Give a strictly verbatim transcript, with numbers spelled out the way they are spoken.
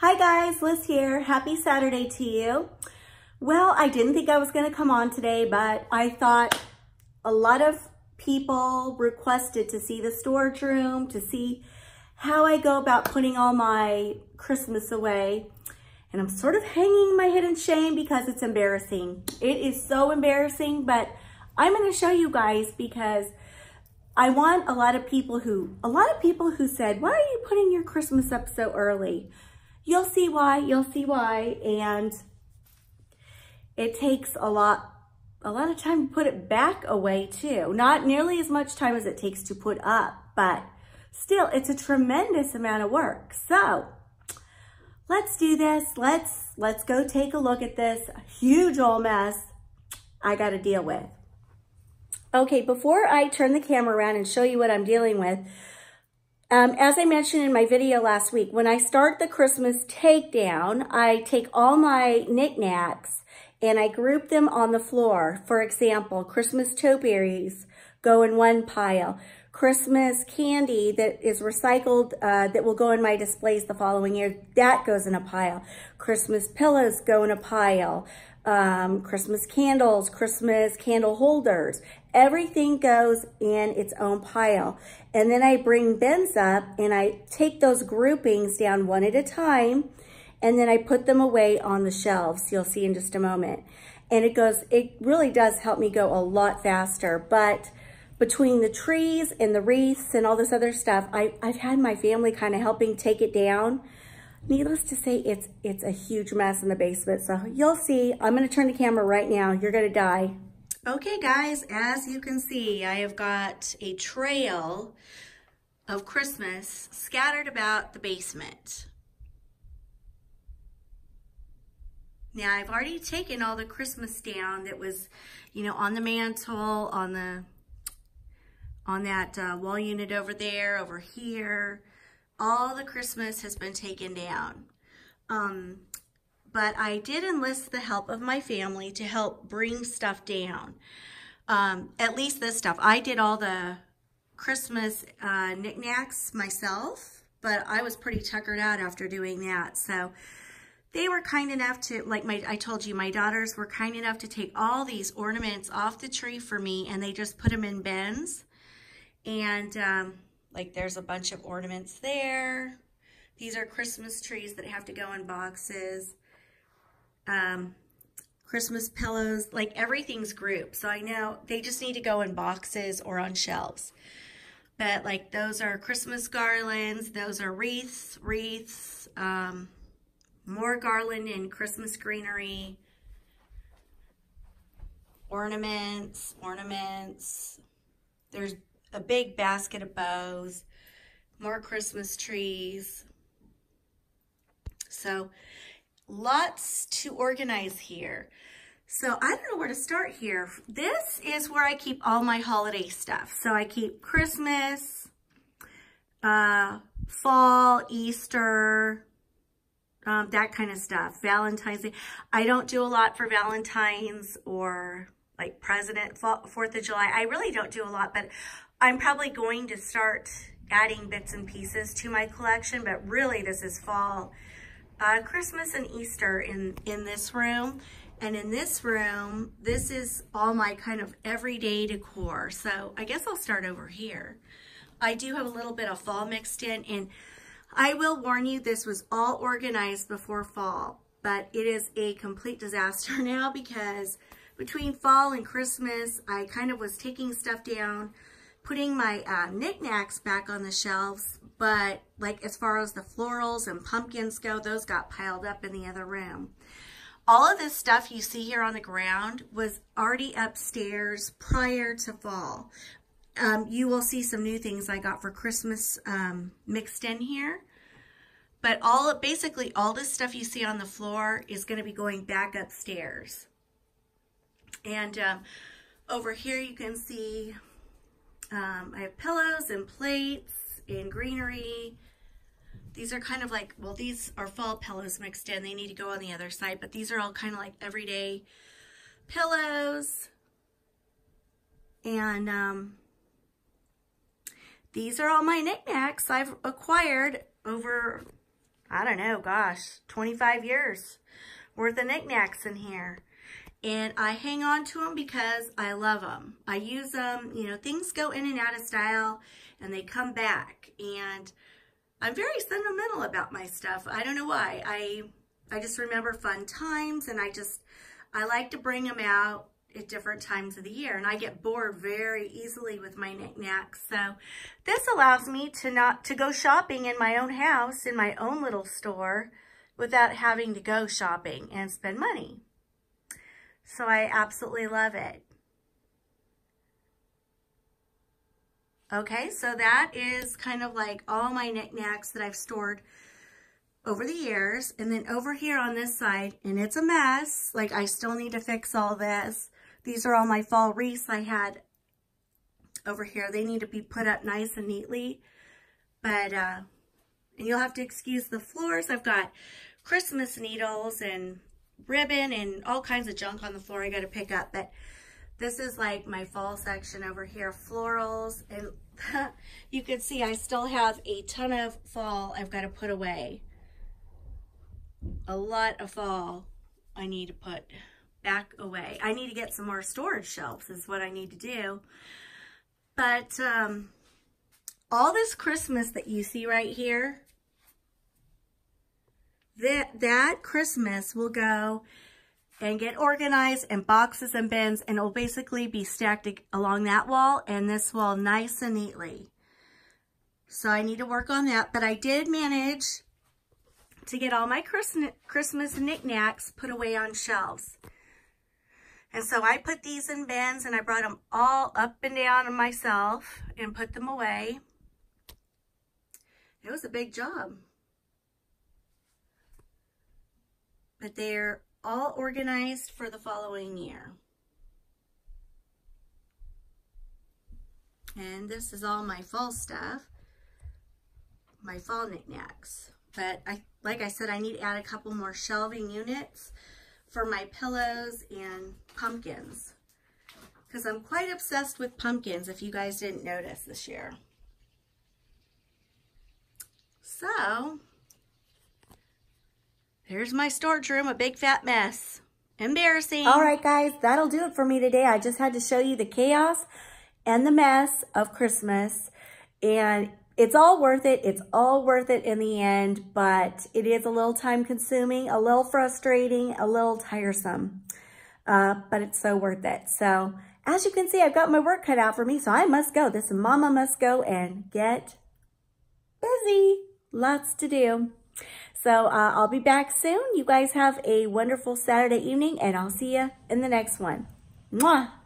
Hi guys, Liz here. Happy Saturday to you. Well, I didn't think I was going to come on today, but I thought a lot of people requested to see the storage room, to see how I go about putting all my Christmas away. And I'm sort of hanging my head in shame because it's embarrassing. It is so embarrassing, but I'm going to show you guys because I want a lot of people who, a lot of people who said, why are you putting your Christmas up so early? You'll see why, you'll see why, and it takes a lot, a lot of time to put it back away too. Not nearly as much time as it takes to put up, but still, it's a tremendous amount of work. So let's do this. Let's, let's go take a look at this huge old mess I got to deal with. Okay, before I turn the camera around and show you what I'm dealing with, Um, as I mentioned in my video last week, when I start the Christmas takedown, I take all my knickknacks and I group them on the floor. For example, Christmas topiaries go in one pile. Christmas candy that is recycled uh, that will go in my displays the following year, that goes in a pile. Christmas pillows go in a pile. Um, Christmas candles, Christmas candle holders, everything goes in its own pile. And then I bring bins up and I take those groupings down one at a time, and then I put them away on the shelves. You'll see in just a moment. And it goes, it really does help me go a lot faster. But between the trees and the wreaths and all this other stuff, I, I've had my family kind of helping take it down. Needless to say, it's, it's a huge mess in the basement. So you'll see, I'm gonna turn the camera right now. You're gonna die. Okay guys, as you can see, I have got a trail of Christmas scattered about the basement. Now I've already taken all the Christmas down that was, you know, on the mantle, on the, on that uh, wall unit over there, over here. All the Christmas has been taken down. Um, But I did enlist the help of my family to help bring stuff down. Um, at least this stuff. I did all the Christmas uh, knickknacks myself, but I was pretty tuckered out after doing that. So they were kind enough to, like my, I told you, my daughters were kind enough to take all these ornaments off the tree for me, and they just put them in bins. And um, like there's a bunch of ornaments there. These are Christmas trees that have to go in boxes. Um, Christmas pillows, like everything's grouped. So I know they just need to go in boxes or on shelves. But like those are Christmas garlands, those are wreaths, wreaths, um, more garland and Christmas greenery, ornaments, ornaments. There's a big basket of bows, more Christmas trees. So lots to organize here. So I don't know where to start here. This is where I keep all my holiday stuff. So I keep Christmas, uh, fall, Easter, um, that kind of stuff. Valentine's Day. I don't do a lot for Valentine's or like President, Fourth of July. I really don't do a lot, but I'm probably going to start adding bits and pieces to my collection, but really this is fall. Uh, Christmas and Easter in, in this room. And in this room, this is all my kind of everyday decor. So I guess I'll start over here. I do have a little bit of fall mixed in, and I will warn you, this was all organized before fall, but it is a complete disaster now because between fall and Christmas, I kind of was taking stuff down, putting my uh, knickknacks back on the shelves, but like as far as the florals and pumpkins go, those got piled up in the other room. All of this stuff you see here on the ground was already upstairs prior to fall. Um, you will see some new things I got for Christmas um, mixed in here. But all basically all this stuff you see on the floor is going to be going back upstairs. And um, over here you can see um, I have pillows and plates in greenery. These are kind of like, well, these are fall pillows mixed in. They need to go on the other side, but these are all kind of like everyday pillows. And um, these are all my knickknacks I've acquired over I don't know, gosh, twenty-five years worth of knickknacks in here. And I hang on to them because I love them. I use them, you know, things go in and out of style and they come back. And I'm very sentimental about my stuff. I don't know why. I, I just remember fun times, and I just, I like to bring them out at different times of the year, and I get bored very easily with my knickknacks. So this allows me to not to go shopping in my own house, in my own little store, without having to go shopping and spend money. So I absolutely love it. Okay, so that is kind of like all my knickknacks that I've stored over the years. And then over here on this side, and it's a mess, like I still need to fix all this. These are all my fall wreaths I had over here. They need to be put up nice and neatly. But, uh, and you'll have to excuse the floors. I've got Christmas needles and ribbon and all kinds of junk on the floor I got to pick up. But this is like my fall section over here, florals, and you can see I still have a ton of fall I've got to put away. A lot of fall I need to put back away. I need to get some more storage shelves is what I need to do. But um, all this Christmas that you see right here, That, that Christmas will go and get organized in boxes and bins, and it'll basically be stacked along that wall and this wall nice and neatly. So I need to work on that, but I did manage to get all my Christmas knickknacks put away on shelves. And so I put these in bins, and I brought them all up and down myself and put them away. It was a big job. But they're all organized for the following year. And this is all my fall stuff, my fall knickknacks. But I, like I said, I need to add a couple more shelving units for my pillows and pumpkins, because I'm quite obsessed with pumpkins, if you guys didn't notice this year. So there's my storage room, a big fat mess. Embarrassing. All right, guys, that'll do it for me today. I just had to show you the chaos and the mess of Christmas. And it's all worth it. It's all worth it in the end, but it is a little time consuming, a little frustrating, a little tiresome, uh, but it's so worth it. So as you can see, I've got my work cut out for me, so I must go. This mama must go and get busy. Lots to do. So uh, I'll be back soon. You guys have a wonderful Saturday evening, and I'll see you in the next one. Mwah!